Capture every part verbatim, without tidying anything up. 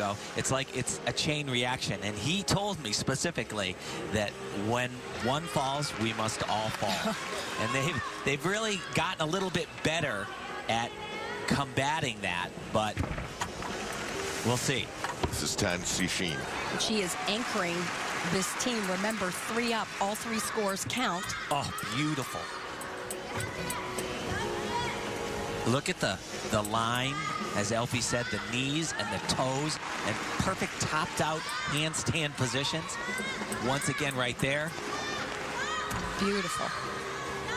ago. It's like it's a chain reaction. And he told me specifically that when one falls, we must all fall. And they've, they've really gotten a little bit better at combating that, but we'll see. This is Tan Sifin. She is anchoring this team. Remember, three up, all three scores count. Oh, beautiful. Look at the, the line, as Elfie said, the knees and the toes, and perfect topped-out handstand positions. Once again, right there. Beautiful.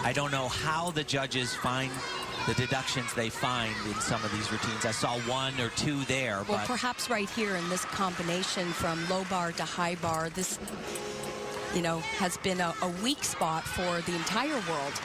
I don't know how the judges find the deductions they find in some of these routines. I saw one or two there. Well, but perhaps right here in this combination from low bar to high bar, this, you know, has been a, a weak spot for the entire world,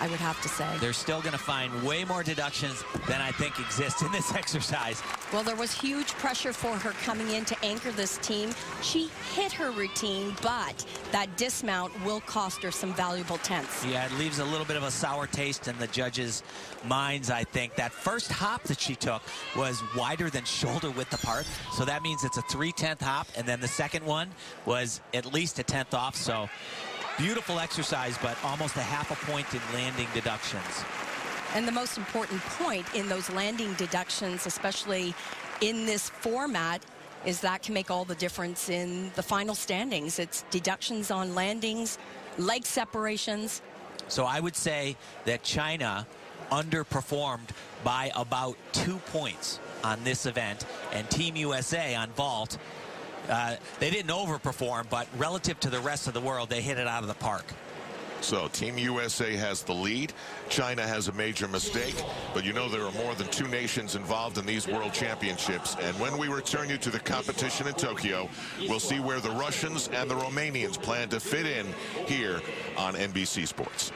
I would have to say. They're still going to find way more deductions than I think exist in this exercise. Well, there was huge pressure for her coming in to anchor this team. She hit her routine, but that dismount will cost her some valuable tenths. Yeah, it leaves a little bit of a sour taste in the judges' minds, I think. That first hop that she took was wider than shoulder width apart, so that means it's a three-tenth hop, and then the second one was at least a tenth off, so beautiful exercise, but almost a half a point in landing deductions. And the most important point in those landing deductions, especially in this format, is that can make all the difference in the final standings. It's deductions on landings, leg separations. So I would say that China underperformed by about two points on this event, and Team U S A on vault, Uh, they didn't overperform, but relative to the rest of the world, they hit it out of the park. So Team U S A has the lead. China has a major mistake, but you know there are more than two nations involved in these world championships. And when we return you to the competition in Tokyo, we'll see where the Russians and the Romanians plan to fit in here on N B C Sports.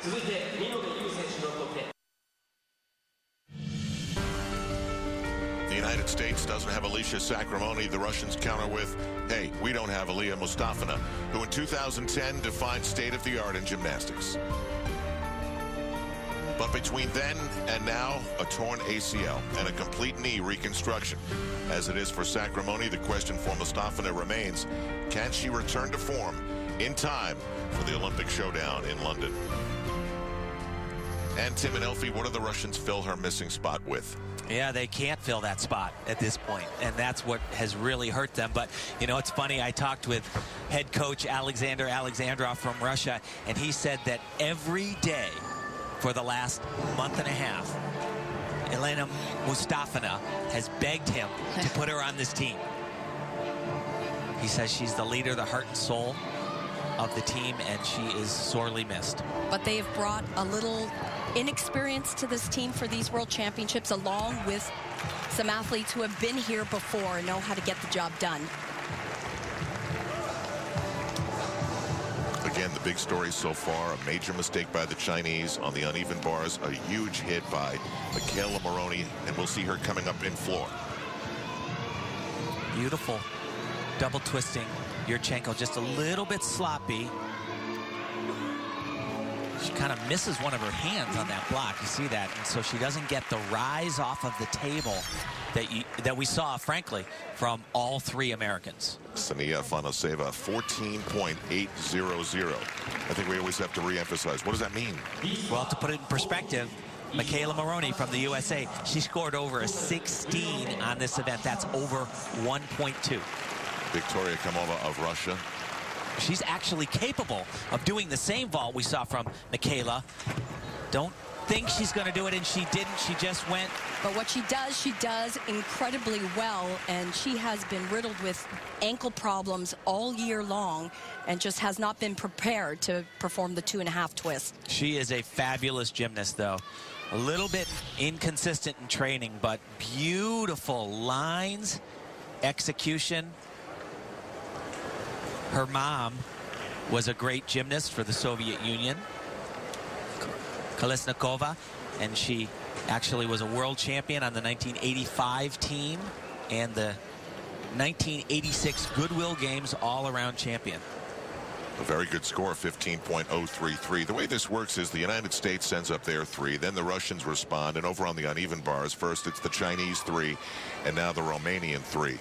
The United States doesn't have Alicia Sacramone. The Russians counter with, hey, we don't have Aliya Mustafina, who in two thousand ten defined state-of-the-art in gymnastics. But between then and now, a torn A C L and a complete knee reconstruction. As it is for Sacramone, the question for Mustafina remains, can she return to form in time for the Olympic showdown in London? And Tim and Elfie, what do the Russians fill her missing spot with? Yeah, they can't fill that spot at this point, and that's what has really hurt them. But, you know, it's funny, I talked with head coach Alexander Alexandrov from Russia, and he said that every day for the last month and a half, Elena Mustafina has begged him to put her on this team. He says she's the leader, the heart and soul of the team, and she is sorely missed. But they have brought a little inexperience to this team for these world championships, along with some athletes who have been here before and know how to get the job done. Again, the big story so far, a major mistake by the Chinese on the uneven bars, a huge hit by McKayla Maroney, and we'll see her coming up in floor. Beautiful double twisting. Yurchenko just a little bit sloppy. She kind of misses one of her hands on that block. You see that, and so she doesn't get the rise off of the table that you, that we saw, frankly, from all three Americans. Ksenia Afanasyeva, fourteen point eight zero zero. I think we always have to re-emphasize. What does that mean? Well, to put it in perspective, McKayla Maroney from the U S A, she scored over a sixteen on this event. That's over one point two. Victoria Komova of Russia. She's actually capable of doing the same vault we saw from McKayla. Don't think she's going to do it, and she didn't. She just went. But what she does, she does incredibly well, and she has been riddled with ankle problems all year long and just has not been prepared to perform the two-and-a-half twist. She is a fabulous gymnast, though. A little bit inconsistent in training, but beautiful lines, execution. Her mom was a great gymnast for the Soviet Union, Kalesnikova, and she actually was a world champion on the nineteen eighty-five team and the nineteen eighty-six Goodwill Games all-around champion. A very good score, fifteen point oh three three. The way this works is the United States sends up their three, then the Russians respond, and over on the uneven bars, first it's the Chinese three, and now the Romanian three.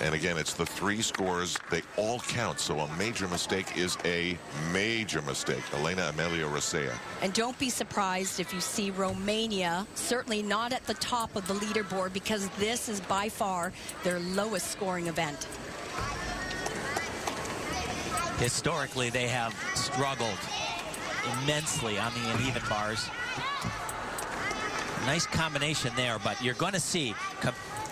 And again, it's the three scores. They all count. So a major mistake is a major mistake. Elena Amelia Racea. And don't be surprised if you see Romania certainly not at the top of the leaderboard, because this is by far their lowest scoring event. Historically, they have struggled immensely on the uneven bars. Nice combination there, but you're going to see,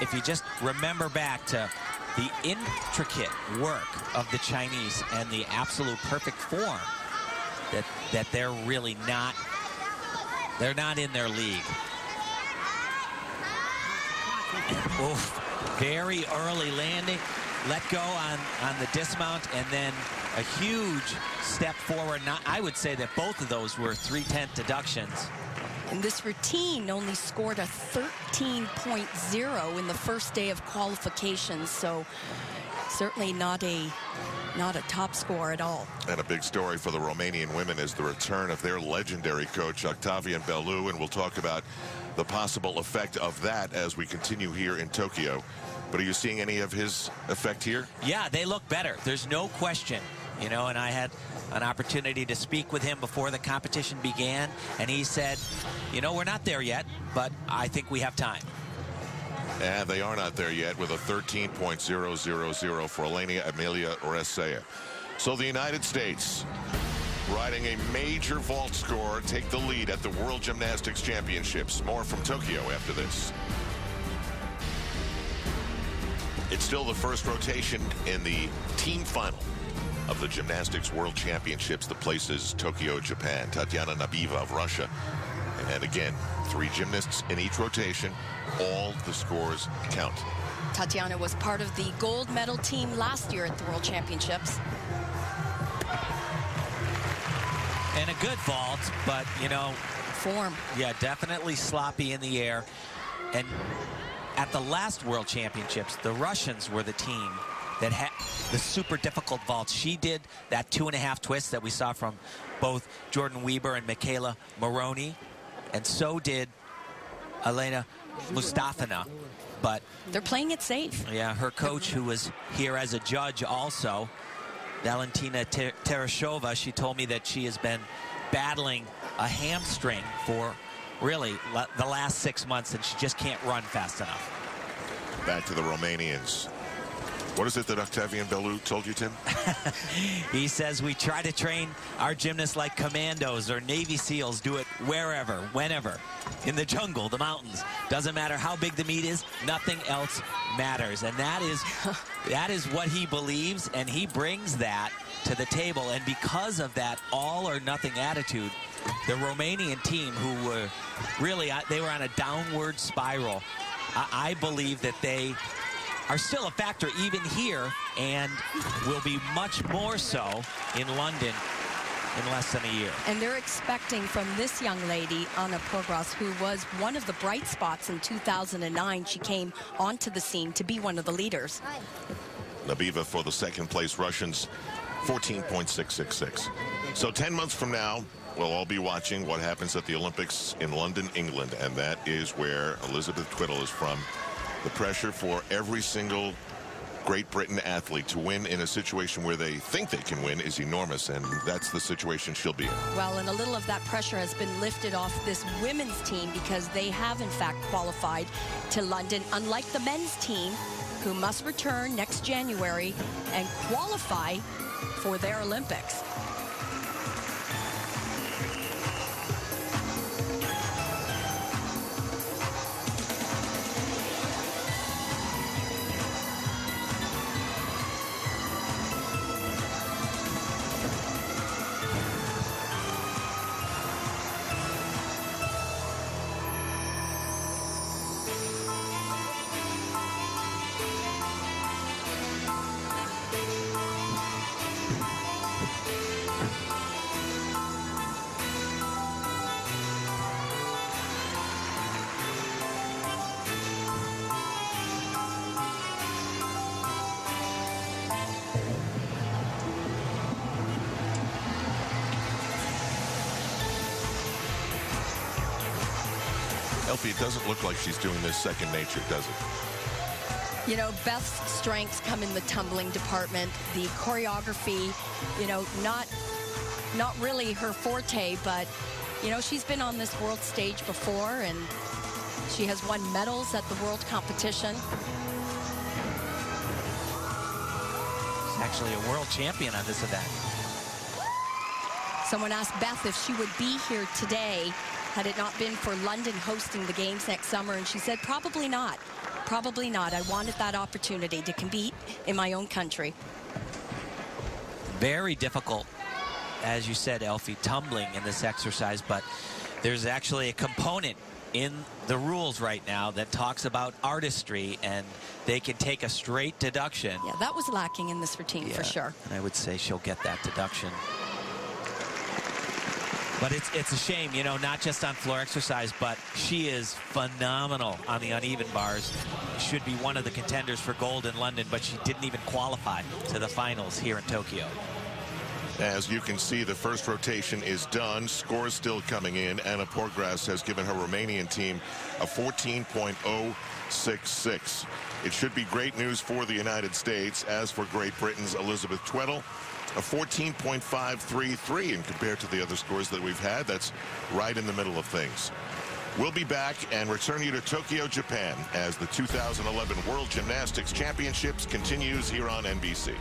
if you just remember back to the intricate work of the Chinese and the absolute perfect form, that that they're really not, they're not in their league. Oof, very early landing, let go on, on the dismount, and then a huge step forward. Not, I would say that both of those were three-tenth deductions. And this routine only scored a thirteen point oh in the first day of qualifications, so certainly not a not a top score at all. And a big story for the Romanian women is the return of their legendary coach, Octavian Belu, and we'll talk about the possible effect of that as we continue here in Tokyo. But are you seeing any of his effect here? Yeah, they look better. There's no question. You know, and I had an opportunity to speak with him before the competition began, and he said, you know, we're not there yet, but I think we have time. And they are not there yet with a thirteen point oh oh oh for Elena Amelia Racea. So the United States, riding a major vault score, take the lead at the World Gymnastics Championships. More from Tokyo after this. It's still the first rotation in the team final of the Gymnastics World Championships. The place is Tokyo, Japan. Tatiana Nabieva of Russia. And again, three gymnasts in each rotation. All the scores count. Tatiana was part of the gold medal team last year at the World Championships. And a good vault, but, you know... Form. Yeah, definitely sloppy in the air. And at the last World Championships, the Russians were the team that had the super difficult vault. She did that two and a half twist that we saw from both Jordan Weber and McKayla Maroney, and so did Elena Mustafina. But they're playing it safe. Yeah, her coach, who was here as a judge also, Valentina Ter Tereshova, she told me that she has been battling a hamstring for really the last six months, and she just can't run fast enough. Back to the Romanians. What is it that Octavian Belu told you, Tim? He says we try to train our gymnasts like commandos or Navy SEALs. Do it wherever, whenever, in the jungle, the mountains. Doesn't matter how big the meet is. Nothing else matters. And that is, that is what he believes, and he brings that to the table. And because of that all or nothing attitude, the Romanian team, who were really, they were on a downward spiral. I, I believe that they are still a factor even here, and will be much more so in London in less than a year. And they're expecting from this young lady, Ana Porgras, who was one of the bright spots in two thousand nine. She came onto the scene to be one of the leaders. Nabieva for the second place Russians, fourteen point six six six. So ten months from now, we'll all be watching what happens at the Olympics in London, England, and that is where Elizabeth Tweddle is from. The pressure for every single Great Britain athlete to win in a situation where they think they can win is enormous, and that's the situation she'll be in. Well, and a little of that pressure has been lifted off this women's team, because they have, in fact, qualified to London, unlike the men's team, who must return next January and qualify for their Olympics. It doesn't look like she's doing this second nature, does it? You know, Beth's strengths come in the tumbling department, the choreography, you know, not not really her forte, but, you know, she's been on this world stage before, and she has won medals at the world competition. She's actually a world champion on this event. Someone asked Beth if she would be here today had it not been for London hosting the games next summer, and she said probably not. Probably not. I wanted that opportunity to compete in my own country. Very difficult, as you said, Elfie, tumbling in this exercise, but there's actually a component in the rules right now that talks about artistry, and they can take a straight deduction. Yeah, that was lacking in this routine, yeah, for sure. And I would say she'll get that deduction. But it's, it's a shame, you know, not just on floor exercise, but she is phenomenal on the uneven bars. Should be one of the contenders for gold in London, but she didn't even qualify to the finals here in Tokyo. As you can see, the first rotation is done. Scores still coming in. Ana Porgras has given her Romanian team a fourteen point oh six six. It should be great news for the United States. As for Great Britain's Elizabeth Tweddle, a fourteen point five three three, and compared to the other scores that we've had, that's right in the middle of things. We'll be back and return you to Tokyo, Japan, as the two thousand eleven World Gymnastics Championships continues here on N B C.